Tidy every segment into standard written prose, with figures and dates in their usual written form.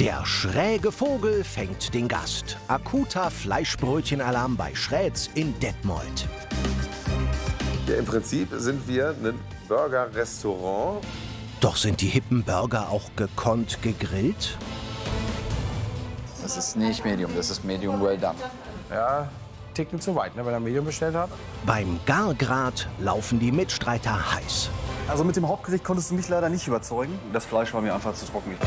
Der schräge Vogel fängt den Gast. Akuter Fleischbrötchenalarm bei Schrätz in Detmold. Ja, im Prinzip sind wir ein Burger-Restaurant. Doch sind die hippen Burger auch gekonnt gegrillt? Das ist nicht Medium, das ist Medium well done. Ja, Ticken zu weit, ne, weil er Medium bestellt hat. Beim Gargrad laufen die Mitstreiter heiß. Also mit dem Hauptgericht konntest du mich leider nicht überzeugen. Das Fleisch war mir einfach zu trocken.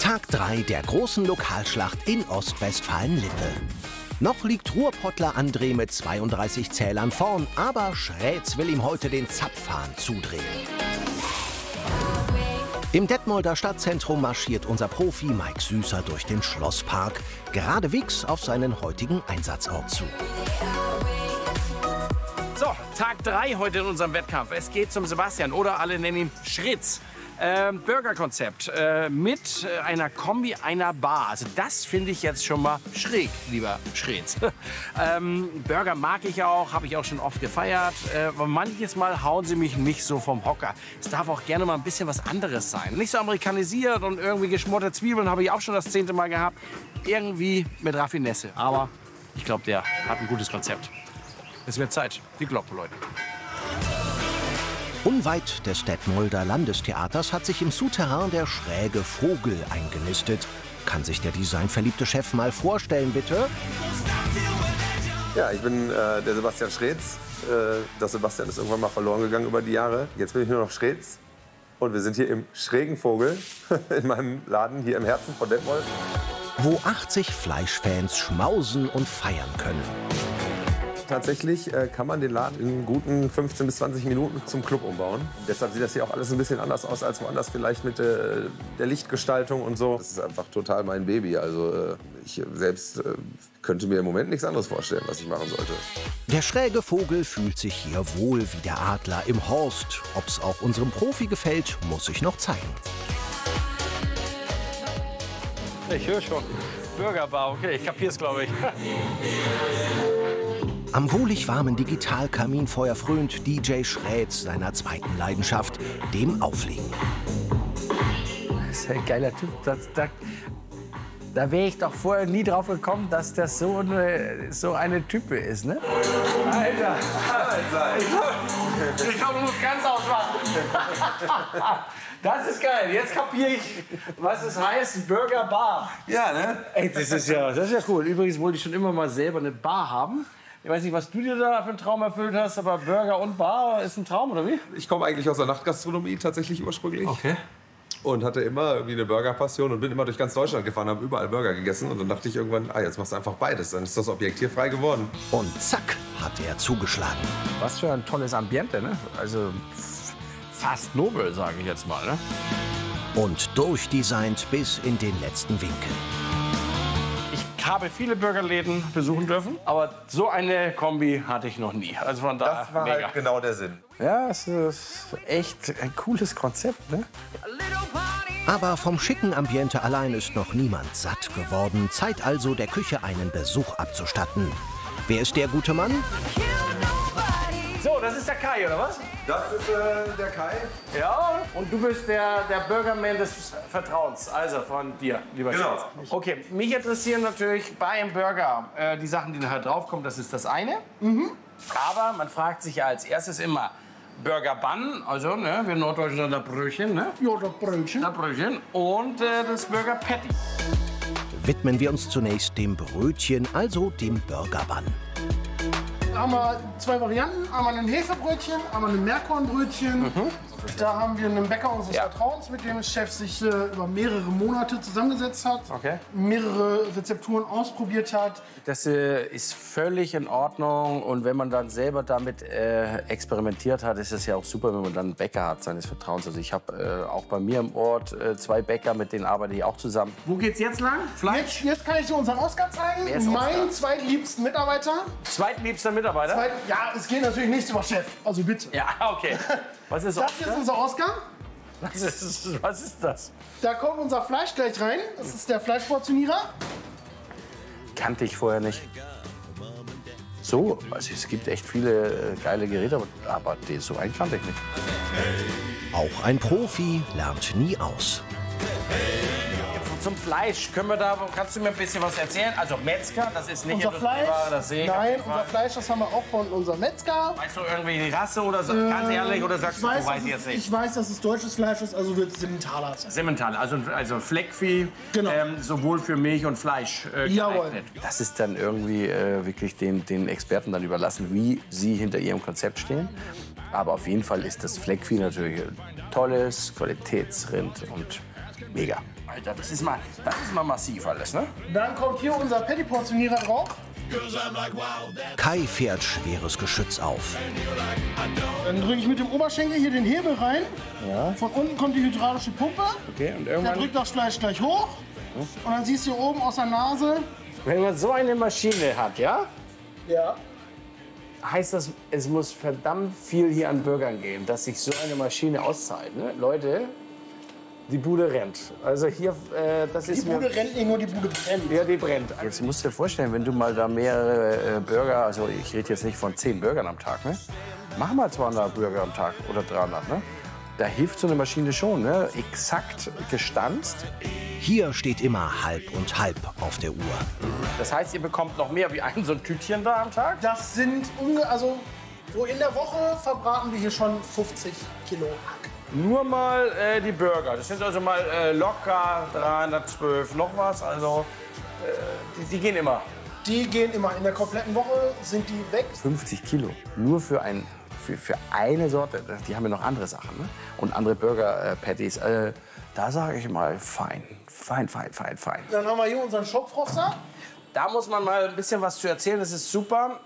Tag 3 der großen Lokalschlacht in Ostwestfalen-Lippe. Noch liegt Ruhrpottler André mit 32 Zählern vorn, aber Schrätz will ihm heute den Zapfhahn zudrehen. Im Detmolder Stadtzentrum marschiert unser Profi Mike Süßer durch den Schlosspark, geradewegs auf seinen heutigen Einsatzort zu. So, Tag 3 heute in unserem Wettkampf. Es geht zum Sebastian, oder alle nennen ihn Schrätz. Burgerkonzept mit einer Kombi einer Bar. Also das finde ich jetzt schon mal schräg, lieber Schrätz. Burger mag ich auch, habe ich auch schon oft gefeiert. Manches Mal hauen sie mich nicht so vom Hocker. Es darf auch gerne mal ein bisschen was anderes sein. Nicht so amerikanisiert und irgendwie geschmorte Zwiebeln habe ich auch schon das 10. Mal gehabt. Irgendwie mit Raffinesse. Aber ich glaube, der hat ein gutes Konzept. Es wird Zeit. Die Glocke läutet. Unweit des Detmolder Landestheaters hat sich im Souterrain der schräge Vogel eingenistet. Kann sich der designverliebte Chef mal vorstellen, bitte? Ja, ich bin der Sebastian Schredz. Das Sebastian ist irgendwann mal verloren gegangen über die Jahre. Jetzt bin ich nur noch Schredz. Und wir sind hier im schrägen Vogel, in meinem Laden, hier im Herzen von Detmold. Wo 80 Fleischfans schmausen und feiern können. Tatsächlich kann man den Laden in guten 15 bis 20 Minuten zum Club umbauen. Deshalb sieht das hier auch alles ein bisschen anders aus als woanders, vielleicht mit der Lichtgestaltung und so. Das ist einfach total mein Baby. Also ich selbst könnte mir im Moment nichts anderes vorstellen, was ich machen sollte. Der schräge Vogel fühlt sich hier wohl wie der Adler im Horst. Ob's auch unserem Profi gefällt, muss sich noch zeigen. Ich höre schon. Burgerbar, okay, ich kapier's, glaube ich. Am wohlig warmen Digitalkaminfeuer frönt DJ Schrätz seiner zweiten Leidenschaft, dem Auflegen. Das ist ein geiler Typ. Da wäre ich doch vorher nie drauf gekommen, dass das so eine Type ist, ne? Alter! Ich glaube, du musst ganz ausmachen. Das ist geil. Jetzt kapiere ich, was es heißt, Burger Bar. Ja, ne? Ey, das ist ja cool. Übrigens wollte ich schon immer mal selber eine Bar haben. Ich weiß nicht, was du dir da für einen Traum erfüllt hast, aber Burger und Bar ist ein Traum, oder wie? Ich komme eigentlich aus der Nachtgastronomie tatsächlich ursprünglich. Okay. Und hatte immer irgendwie eine Burger-Passion und bin immer durch ganz Deutschland gefahren, habe überall Burger gegessen. Und dann dachte ich irgendwann, jetzt machst du einfach beides, dann ist das Objekt hier frei geworden. Und zack, hat er zugeschlagen. Was für ein tolles Ambiente, ne? Also fast nobel, sage ich jetzt mal, ne? Und durchdesignt bis in den letzten Winkel. Ich habe viele Burgerläden besuchen dürfen, aber so eine Kombi hatte ich noch nie. Also von daher, das war mega. Halt genau der Sinn. Ja, es ist echt ein cooles Konzept, ne? Aber vom schicken Ambiente allein ist noch niemand satt geworden. Zeit also, der Küche einen Besuch abzustatten. Wer ist der gute Mann? So, das ist der Kai, oder was? Das ist der Kai. Ja, und du bist der Burgerman des Vertrauens, also von dir, lieber Schrätz. Genau. Okay, mich interessieren natürlich bei einem Burger die Sachen, die nachher draufkommen, das ist das eine. Mhm. Aber man fragt sich ja als erstes immer, Burger Bun, also ne, wir Norddeutschen sagen da Brötchen, ne? Ja, da Brötchen. Da Brötchen und das Burger Patty. Widmen wir uns zunächst dem Brötchen, also dem Burger Bun. Einmal zwei Varianten, einmal ein Hefebrötchen, einmal ein Meerkornbrötchen. Mhm. Da haben wir einen Bäcker unseres Vertrauens, mit dem der Chef sich über mehrere Monate zusammengesetzt hat, mehrere Rezepturen ausprobiert hat. Das ist völlig in Ordnung und wenn man dann selber damit experimentiert hat, ist es ja auch super, wenn man dann einen Bäcker hat seines Vertrauens. Also ich habe auch bei mir im Ort zwei Bäcker, mit denen arbeite ich auch zusammen. Wo geht's jetzt lang? Fleisch? Jetzt kann ich dir unseren Oscar zeigen, meinen zweitliebsten Mitarbeiter. Zweitliebster Mitarbeiter? Ja, es geht natürlich nichts über Chef, also bitte. Ja, okay. Was ist das? Das ist unser Ausgang. Was ist das? Da kommt unser Fleisch gleich rein. Das ist der Fleischportionierer. Kannte ich vorher nicht. So, also es gibt echt viele geile Geräte, aber so einen kannte ich nicht. Auch ein Profi lernt nie aus. Zum Fleisch, können wir da, kannst du mir ein bisschen was erzählen? Also Metzger, das ist nicht unser Fleisch. Das sehe ich. Nein, unser Fleisch, das haben wir auch von unserem Metzger. Weißt du irgendwie die Rasse oder ganz ehrlich, oder sagst du, weiß ich jetzt nicht? Ich weiß, dass es deutsches Fleisch ist, also wird es Simmentaler sein. Simmentaler, also Fleckvieh, genau. Sowohl für Milch und Fleisch geeignet. Das ist dann irgendwie wirklich den Experten dann überlassen, wie sie hinter ihrem Konzept stehen. Aber auf jeden Fall ist das Fleckvieh natürlich ein tolles Qualitätsrind und mega. Alter, das ist mal massiv alles, ne? Dann kommt hier unser Patty-Portionierer drauf. Kai fährt schweres Geschütz auf. Dann drücke ich mit dem Oberschenkel hier den Hebel rein. Ja. Von unten kommt die hydraulische Pumpe. Okay, und irgendwann... Dann drückt das Fleisch gleich hoch. Und dann siehst du hier oben aus der Nase... Wenn man so eine Maschine hat, ja? Ja. Heißt das, es muss verdammt viel hier an Bürgern geben, dass sich so eine Maschine auszahlt, ne? Leute... Die Bude rennt. Also hier, das ist. Die Bude rennt nicht nur, die Bude brennt. Ja, die brennt. Jetzt musst du dir vorstellen, wenn du mal da mehrere Burger, also ich rede jetzt nicht von 10 Burgern am Tag, ne? Mach mal 200 Burger am Tag oder 300, ne? Da hilft so eine Maschine schon, ne? Exakt gestanzt. Hier steht immer halb und halb auf der Uhr. Das heißt, ihr bekommt noch mehr wie ein so ein Tütchen da am Tag? Das sind also so in der Woche verbraten wir hier schon 50 Kilo Hack. Nur mal die Burger. Das sind also mal locker 312 noch was. Also die gehen immer. Die gehen immer. In der kompletten Woche sind die weg. 50 Kilo. Nur für eine Sorte. Die haben ja noch andere Sachen, ne? Und andere Burger-Patties. Da sage ich mal, fein. Fein, fein, fein, fein. Dann haben wir hier unseren Schopfroster. Da muss man mal ein bisschen was zu erzählen, das ist super.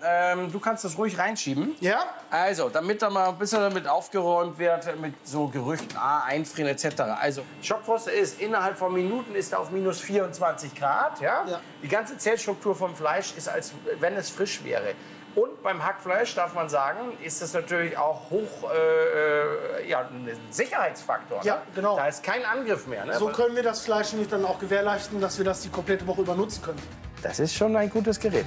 Du kannst das ruhig reinschieben. Ja? Also, damit da mal ein bisschen damit aufgeräumt wird, mit so Gerüchten, einfrieren etc. Also, Schopfroster ist innerhalb von Minuten ist auf minus 24 Grad. Ja? Ja. Die ganze Zellstruktur vom Fleisch ist, als wenn es frisch wäre. Und beim Hackfleisch, darf man sagen, ist das natürlich auch hoch, ein Sicherheitsfaktor. Ne? Ja, genau. Da ist kein Angriff mehr. Ne? So können wir das Fleisch nämlich dann auch gewährleisten, dass wir das die komplette Woche über nutzen können. Das ist schon ein gutes Gerät.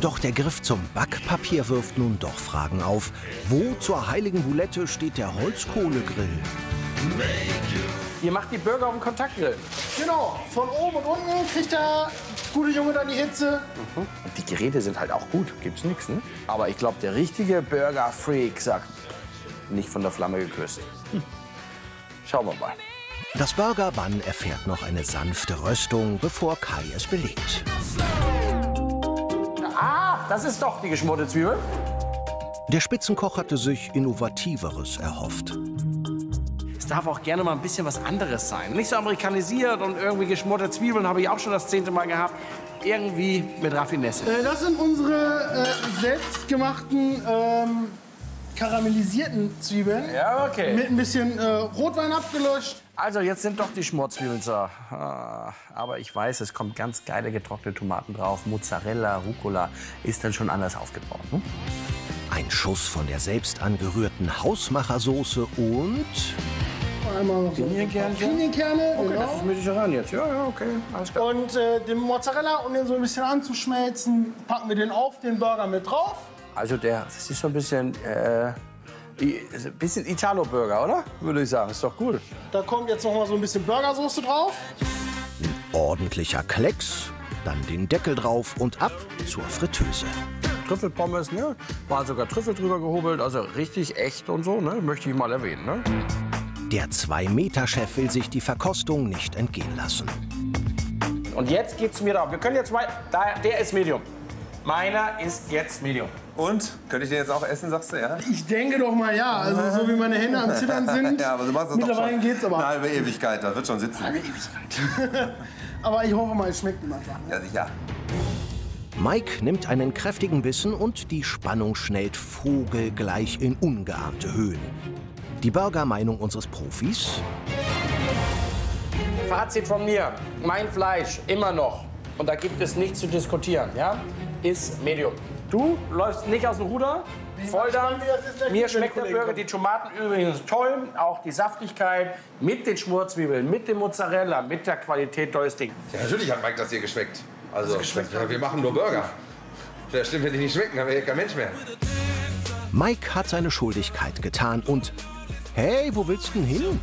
Doch der Griff zum Backpapier wirft nun doch Fragen auf. Wo zur heiligen Bulette steht der Holzkohlegrill? Ihr macht die Burger auf dem Kontaktgrill. Genau, von oben und unten kriegt der gute Junge dann die Hitze. Mhm. Und die Geräte sind halt auch gut, gibt's nichts, ne? Aber ich glaube, der richtige Burger-Freak sagt, nicht von der Flamme geküsst. Schauen wir mal. Das Burger-Bann erfährt noch eine sanfte Röstung, bevor Kai es belegt. Ah, das ist doch die geschmorte Zwiebel. Der Spitzenkoch hatte sich Innovativeres erhofft. Es darf auch gerne mal ein bisschen was anderes sein. Nicht so amerikanisiert und irgendwie geschmorte Zwiebeln habe ich auch schon das 10. Mal gehabt. Irgendwie mit Raffinesse. Das sind unsere selbstgemachten... karamellisierten Zwiebeln, ja, okay. Mit ein bisschen Rotwein abgelöscht. Also jetzt sind doch die Schmorzwiebeln da. Aber ich weiß, es kommt ganz geile getrocknete Tomaten drauf, Mozzarella, Rucola, ist dann schon anders aufgebaut. Ne? Ein Schuss von der selbst angerührten Hausmachersoße und... Einmal noch so Pinienkerne. Okay, genau. Das ist mediterran jetzt. Ja, ja, okay. Alles klar. Und den Mozzarella, um den so ein bisschen anzuschmelzen, packen wir den auf, den Burger mit drauf. Also das ist so ein bisschen Italo-Burger, oder? Würde ich sagen, ist doch cool. Da kommt jetzt noch mal so ein bisschen Burgersoße drauf. Ein ordentlicher Klecks, dann den Deckel drauf und ab zur Fritteuse. Trüffelpommes, ne? War sogar Trüffel drüber gehobelt, also richtig echt und so, ne? Möchte ich mal erwähnen, ne? Der 2-Meter-Chef will sich die Verkostung nicht entgehen lassen. Und jetzt geht's mir drauf. Wir können jetzt mal, der ist Medium. Meiner ist jetzt Medium. Und? Könnte ich den jetzt auch essen, sagst du, ja? Ich denke doch mal, ja. Also so wie meine Hände am Zittern sind, ja, aber du machst das mittlerweile doch schon. Geht's aber. Eine halbe Ewigkeit, da wird schon sitzen. Eine Ewigkeit. Aber ich hoffe mal, es schmeckt ihm einfach. Ne? Ja, sicher. Mike nimmt einen kräftigen Bissen und die Spannung schnellt vogelgleich in ungeahnte Höhen. Die Burger-Meinung unseres Profis? Fazit von mir, mein Fleisch, immer noch. Und da gibt es nichts zu diskutieren, ja? Ist Medium. Du läufst nicht aus dem Ruder, Volldampf. Mir schmeckt der Burger, die Tomaten übrigens toll, auch die Saftigkeit mit den Schmorzwiebeln, mit dem Mozzarella, mit der Qualität, tolles Ding. Ja, natürlich hat Mike das hier geschmeckt. Also, wir machen nur Burger. Das stimmt, wenn die nicht schmecken, haben wir ja kein Mensch mehr. Mike hat seine Schuldigkeit getan und hey, wo willst du denn hin?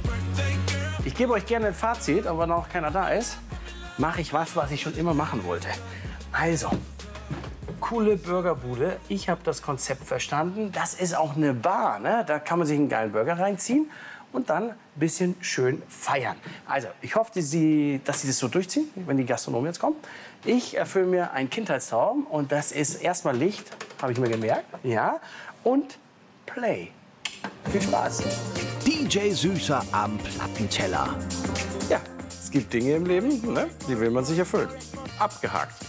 Ich gebe euch gerne ein Fazit, aber noch keiner da ist, mache ich was ich schon immer machen wollte. Also, coole Burgerbude. Ich habe das Konzept verstanden. Das ist auch eine Bar, ne? Da kann man sich einen geilen Burger reinziehen und dann ein bisschen schön feiern. Also, ich hoffe, dass Sie das so durchziehen, wenn die Gastronomen jetzt kommen. Ich erfülle mir einen Kindheitstraum und das ist erstmal Licht, habe ich mir gemerkt, ja, und Play. Viel Spaß. DJ Süßer am Plattenteller. Ja, es gibt Dinge im Leben, ne? Die will man sich erfüllen. Abgehakt.